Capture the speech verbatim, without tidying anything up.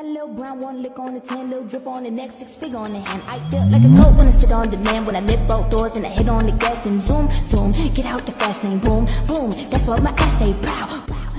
Got a little brown, one lick on the tan, little drip on the neck, six figure on the hand. I feel like a goat when I sit on demand, when I lift both doors and I hit on the gas, then zoom, zoom, get out the fast lane, boom, boom. That's what my ass say, pow, pow.